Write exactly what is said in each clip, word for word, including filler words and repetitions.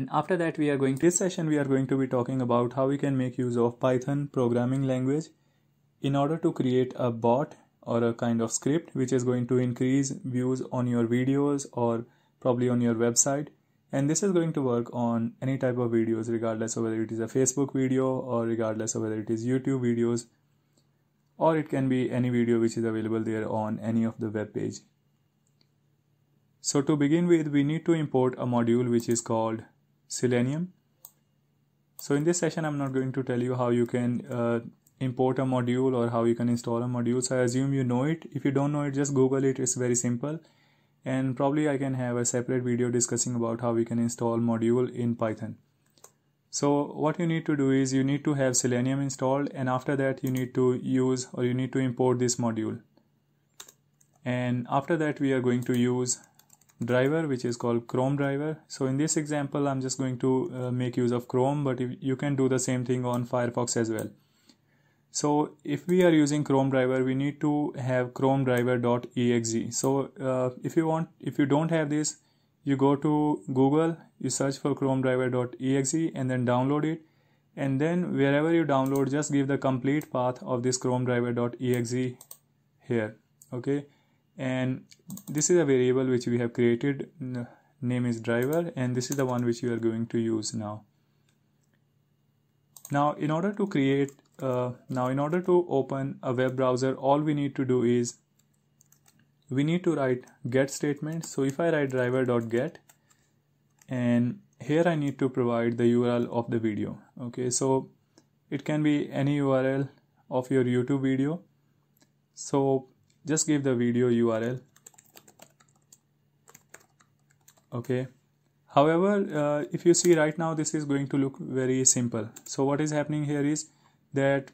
And after that we are going to, this session we are going to be talking about how we can make use of Python programming language in order to create a bot or a kind of script which is going to increase views on your videos or probably on your website, and this is going to work on any type of videos regardless of whether it is a Facebook video or regardless of whether it is YouTube videos, or it can be any video which is available there on any of the web page. So to begin with we need to import a module which is called Selenium. So in this session I'm not going to tell you how you can uh, import a module or how you can install a module, so I assume you know it. If you don't know it, just Google it, it's very simple, and probably I can have a separate video discussing about how we can install module in Python. So what you need to do is you need to have Selenium installed, and after that you need to use or you need to import this module, and after that we are going to use driver which is called Chrome driver. So in this example I'm just going to uh, make use of Chrome, but if, you can do the same thing on Firefox as well. So if we are using Chrome driver we need to have chrome driver dot E X E. So uh, if you want if you don't have this, you go to Google, you search for chrome driver dot E X E and then download it, and then wherever you download just give the complete path of this chrome driver dot E X E here, okay. And this is a variable which we have created, name is driver, and this is the one which you are going to use now. Now in order to create uh, now in order to open a web browser, all we need to do is we need to write get statement. So if I write driver dot get, and here I need to provide the U R L of the video, okay. So it can be any U R L of your YouTube video, so just give the video U R L, okay. However, uh, if you see right now this is going to look very simple. So what is happening here is that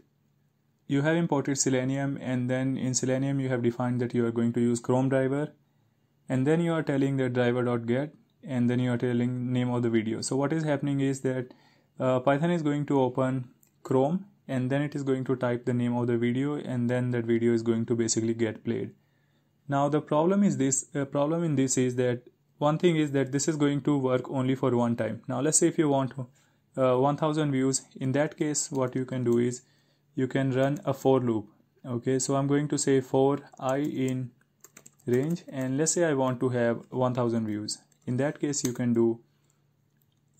you have imported Selenium, and then in Selenium you have defined that you are going to use Chrome driver, and then you are telling that driver dot get, and then you are telling name of the video. So what is happening is that uh, Python is going to open Chrome, and then it is going to type the name of the video, and then that video is going to basically get played. Now the problem is this uh, problem in this is that one thing is that this is going to work only for one time. Now let's say if you want uh, one thousand views, in that case what you can do is you can run a for loop, okay. So I'm going to say for I in range, and let's say I want to have one thousand views. In that case you can do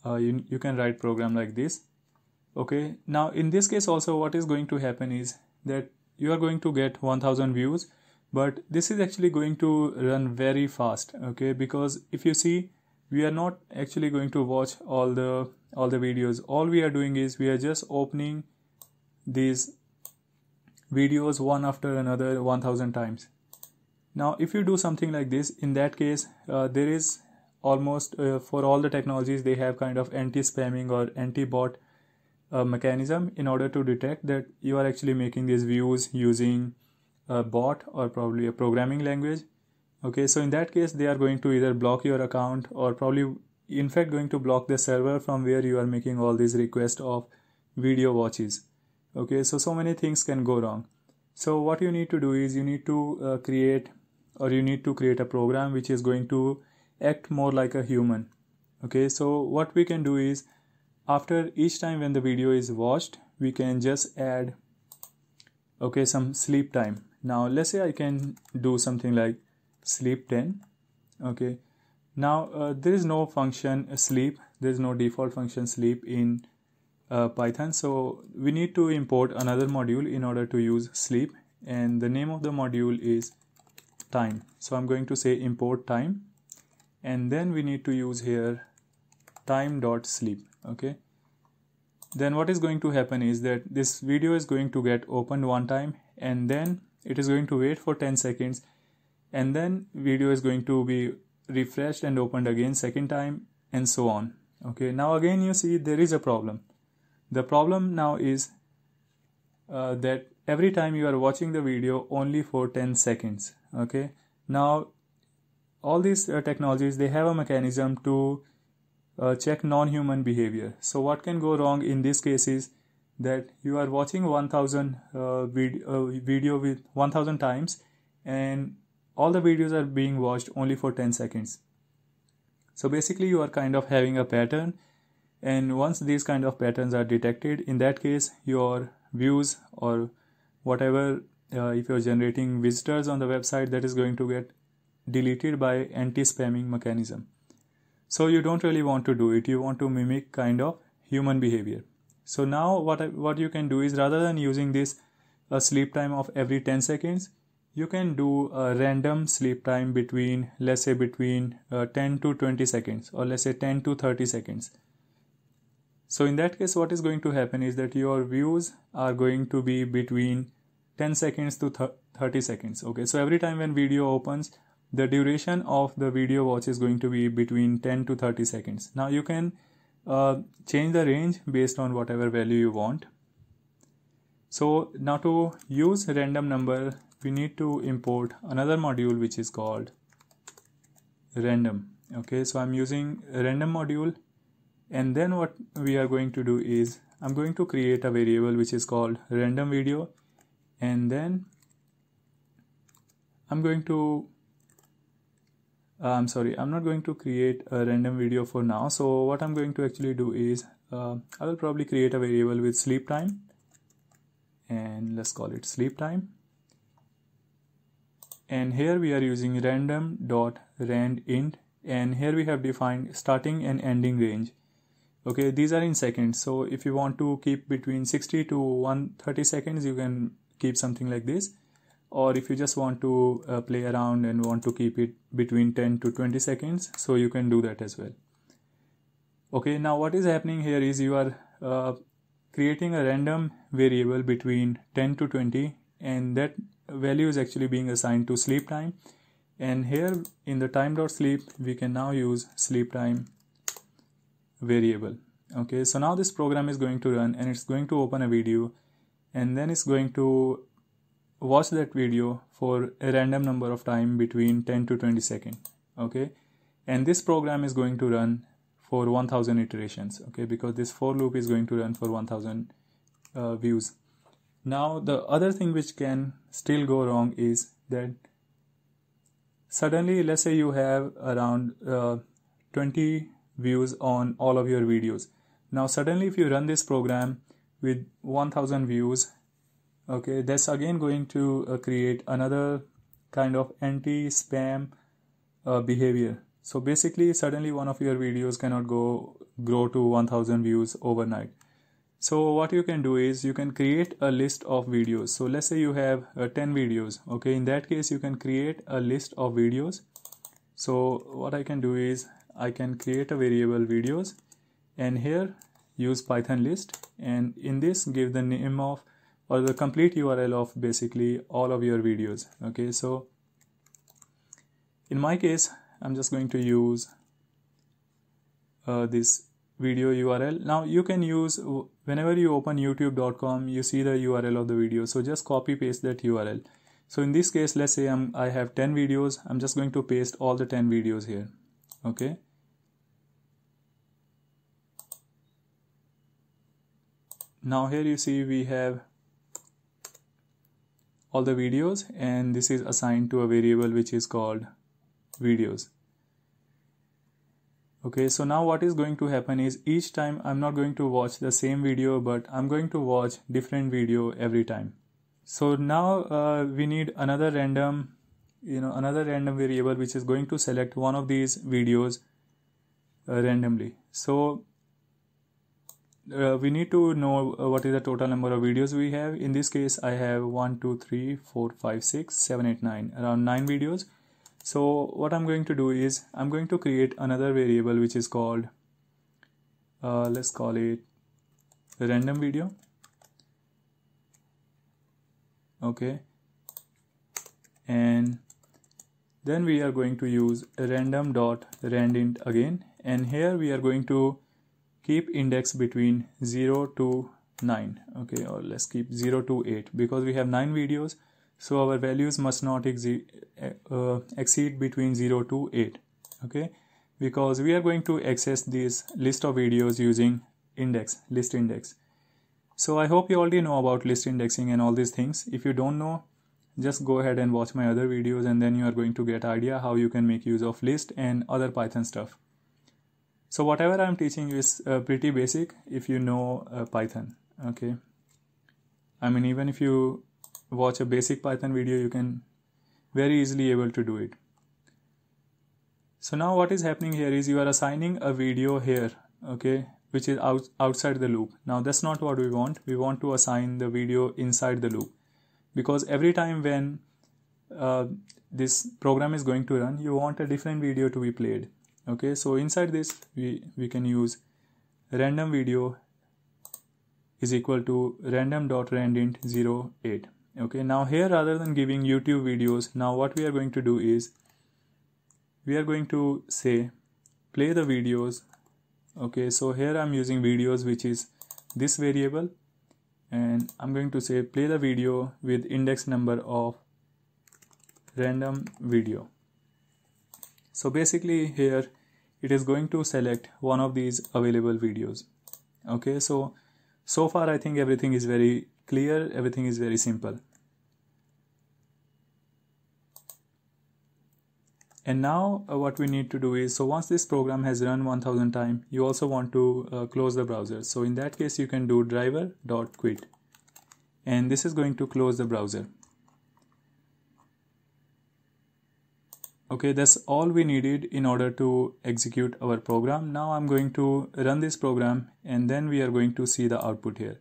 uh, you, you can write program like this, okay. Now in this case also what is going to happen is that you are going to get one thousand views, but this is actually going to run very fast, okay, because if you see we are not actually going to watch all the all the videos. All we are doing is we are just opening these videos one after another one thousand times. Now if you do something like this, in that case uh, there is almost uh, for all the technologies they have kind of anti-spamming or anti-bot a mechanism in order to detect that you are actually making these views using a bot or probably a programming language, okay. So in that case they are going to either block your account or probably in fact going to block the server from where you are making all these requests of video watches, okay. So so many things can go wrong. So what you need to do is you need to uh, create or you need to create a program which is going to act more like a human, okay. So what we can do is after each time when the video is watched we can just add, okay, some sleep time. Now let's say I can do something like sleep ten, okay. Now uh, there is no function sleep, there is no default function sleep in uh, Python, so we need to import another module in order to use sleep, and the name of the module is time. So I'm going to say import time, and then we need to use here time dot sleep, okay. Then what is going to happen is that this video is going to get opened one time, and then it is going to wait for ten seconds, and then video is going to be refreshed and opened again second time, and so on, okay. Now again you see there is a problem. The problem now is uh, that every time you are watching the video only for ten seconds, okay. Now all these uh, technologies they have a mechanism to Uh, check non-human behavior. So what can go wrong in this case is that you are watching one thousand uh, vid uh, video with one thousand times, and all the videos are being watched only for ten seconds. So basically you are kind of having a pattern, And once these kind of patterns are detected, in that case your views or whatever, uh, if you're generating visitors on the website, that is going to get deleted by anti-spamming mechanism. So you don't really want to do it. You want to mimic kind of human behavior. So now what I, what you can do is, rather than using this uh, sleep time of every ten seconds, you can do a random sleep time between, let's say between uh, ten to twenty seconds, or let's say ten to thirty seconds. So in that case, what is going to happen is that your views are going to be between ten seconds to thirty seconds. Okay, so every time when video opens, the duration of the video watch is going to be between ten to thirty seconds. Now you can uh, change the range based on whatever value you want. So now to use random number, we need to import another module which is called random. Okay, so I'm using random module. And then what we are going to do is, I'm going to create a variable which is called random video, and then I'm going to uh, I'm sorry I'm not going to create a random video for now. So what I'm going to actually do is, uh, I will probably create a variable with sleep time, and let's call it sleep time. And here we are using random dot randint, and here we have defined starting and ending range. Okay, these are in seconds, so if you want to keep between sixty to one hundred thirty seconds, you can keep something like this, or if you just want to uh, play around and want to keep it between ten to twenty seconds, so you can do that as well. Okay, now what is happening here is, you are uh, creating a random variable between ten to twenty, and that value is actually being assigned to sleep time. And here in the time.sleep, we can now use sleep time variable. Okay, so now this program is going to run, and it's going to open a video, and then it's going to watch that video for a random number of time between ten to twenty seconds. Okay, and this program is going to run for one thousand iterations. Okay, because this for loop is going to run for one thousand uh, views. Now the other thing which can still go wrong is that suddenly, let's say you have around uh, twenty views on all of your videos. Now suddenly if you run this program with one thousand views, okay, that's again going to uh, create another kind of anti-spam uh, behavior. So basically suddenly one of your videos cannot go grow to one thousand views overnight. So what you can do is, you can create a list of videos. So let's say you have uh, ten videos. Okay, in that case you can create a list of videos. So what I can do is, I can create a variable videos, and here use Python list, and in this give the name of, or the complete U R L of basically all of your videos. Okay, so in my case I'm just going to use uh, this video U R L. Now you can use, whenever you open youtube dot com, you see the U R L of the video, so just copy paste that U R L. So in this case, let's say I'm, I have ten videos. I'm just going to paste all the ten videos here. Okay, now here you see we have all the videos, and this is assigned to a variable which is called videos. Okay, so now what is going to happen is, each time I'm not going to watch the same video, but I'm going to watch different video every time. So now uh, we need another random, you know, another random variable which is going to select one of these videos uh, randomly. So uh, we need to know uh, what is the total number of videos we have. In this case I have one, two, three, four, five, six, seven, eight, nine, around nine videos. So what I'm going to do is, I'm going to create another variable which is called, uh, let's call it random video. Okay, and then we are going to use random dot randint again, and here we are going to keep index between zero to nine. Okay, or let's keep zero to eight, because we have nine videos. So our values must not exceed, uh, exceed between zero to eight. Okay, because we are going to access this list of videos using index, list index. So I hope you already know about list indexing and all these things. If you don't know, just go ahead and watch my other videos, and then you are going to get idea how you can make use of list and other Python stuff. So whatever I'm teaching you is uh, pretty basic if you know uh, Python. Okay, I mean, even if you watch a basic Python video, you can very easily able to do it. So now what is happening here is you are assigning a video here, okay, which is out, outside the loop. Now that's not what we want. We want to assign the video inside the loop, because every time when uh, this program is going to run, you want a different video to be played. Okay, so inside this we, we can use random video is equal to random dot randint zero eight. Okay, now here rather than giving YouTube videos, now what we are going to do is we are going to say play the videos. Okay, so here I'm using videos, which is this variable, and I'm going to say play the video with index number of random video. So basically here it is going to select one of these available videos. Okay, so so far I think everything is very clear, everything is very simple. And now uh, what we need to do is, so once this program has run one thousand times, you also want to uh, close the browser. So in that case you can do driver dot quit, and this is going to close the browser. Okay, that's all we needed in order to execute our program. Now I'm going to run this program, and then we are going to see the output here.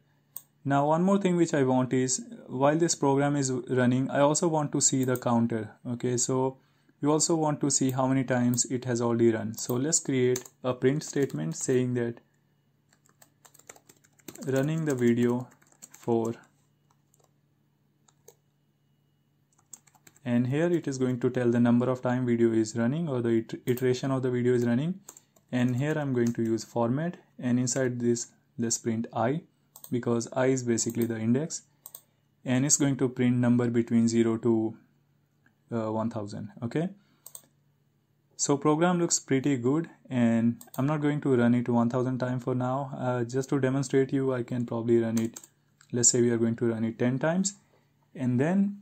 Now one more thing which I want is, while this program is running, I also want to see the counter. Okay, so you also want to see how many times it has already run. So let's create a print statement saying that running the video for, and here it is going to tell the number of time video is running, or the iteration of the video is running. And here I'm going to use format, and inside this let's print I, because I is basically the index, and it's going to print number between zero to one thousand. Okay, so program looks pretty good, and I'm not going to run it one thousand times for now. Uh, just to demonstrate you, I can probably run it, let's say we are going to run it ten times, and then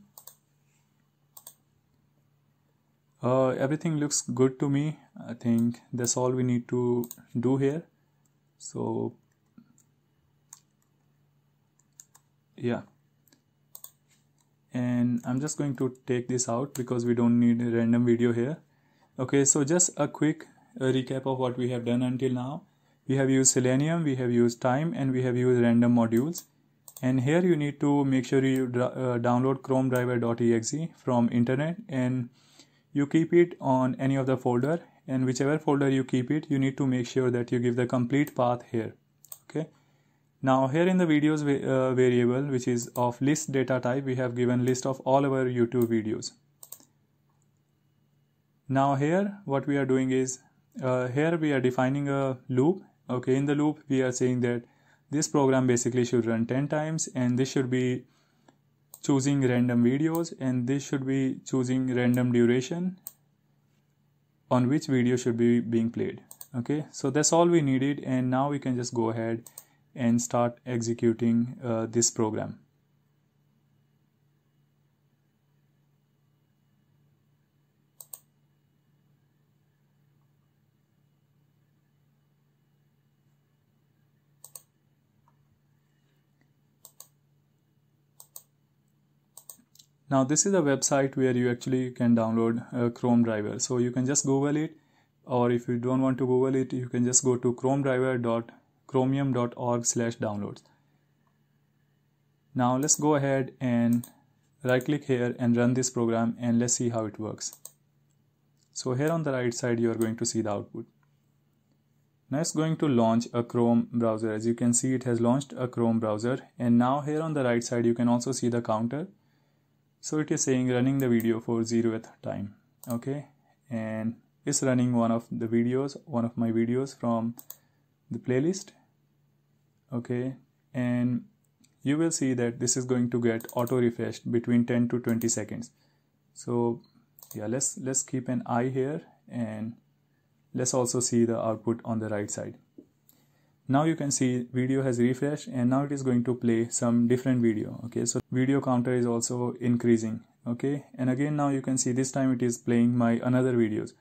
Uh, everything looks good to me. I think that's all we need to do here. So yeah, and I'm just going to take this out because we don't need a random video here. Okay, so just a quick uh, recap of what we have done until now. We have used Selenium, we have used time, and we have used random modules. And here you need to make sure you uh, download chrome driver dot E X E from internet, and you keep it on any of the folder, and whichever folder you keep it, you need to make sure that you give the complete path here. Okay, now here in the videos uh, variable, which is of list data type, we have given list of all our YouTube videos. Now here what we are doing is uh, here we are defining a loop. Okay, in the loop we are saying that this program basically should run ten times, and this should be choosing random videos, and this should be choosing random duration on which video should be being played. Okay, so that's all we needed, and now we can just go ahead and start executing uh, this program. Now this is a website where you actually can download a Chrome driver. So you can just Google it, or if you don't want to Google it, you can just go to chromedriver dot chromium dot org slash downloads. Now let's go ahead and right click here and run this program, and let's see how it works. So here on the right side you are going to see the output. Now it's going to launch a Chrome browser. As you can see, it has launched a Chrome browser, and now here on the right side you can also see the counter. So it is saying running the video for zeroth time. Okay, and it's running one of the videos, one of my videos from the playlist. Okay, and you will see that this is going to get auto refreshed between ten to twenty seconds. So yeah, let's let's keep an eye here, and let's also see the output on the right side. Now you can see video has refreshed, and now it is going to play some different video. Okay, so video counter is also increasing. Okay, and again now you can see this time it is playing my another videos.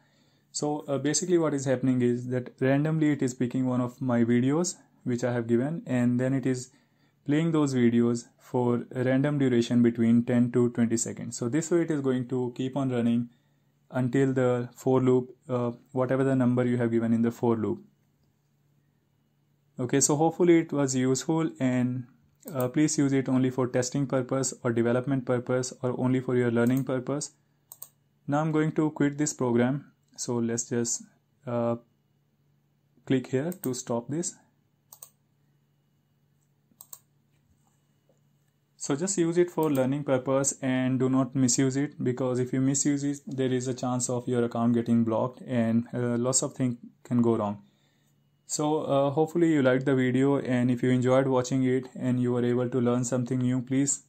So uh, basically what is happening is that randomly it is picking one of my videos which I have given, and then it is playing those videos for a random duration between ten to twenty seconds. So this way it is going to keep on running until the for loop, uh, whatever the number you have given in the for loop. Okay, so hopefully it was useful, and uh, please use it only for testing purpose or development purpose or only for your learning purpose. Now I'm going to quit this program. So let's just uh, click here to stop this. So just use it for learning purpose and do not misuse it, because if you misuse it, there is a chance of your account getting blocked and uh, lots of things can go wrong. So uh, hopefully you liked the video, and if you enjoyed watching it and you were able to learn something new, please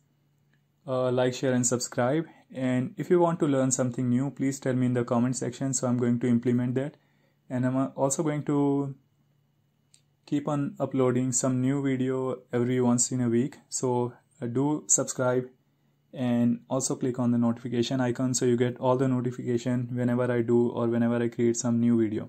uh, like, share and subscribe. And if you want to learn something new, please tell me in the comment section. So I'm going to implement that, and I'm also going to keep on uploading some new video every once in a week. So Uh, do subscribe and also click on the notification icon so you get all the notification whenever I do or whenever I create some new video.